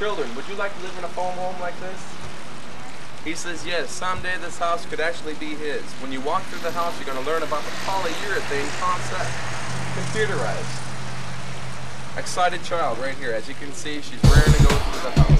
Children, would you like to live in a foam home like this? He says, yes, someday this house could actually be his. When you walk through the house, you're going to learn about the polyurethane concept, computerized. Excited child right here. As you can see, she's raring to go through the house.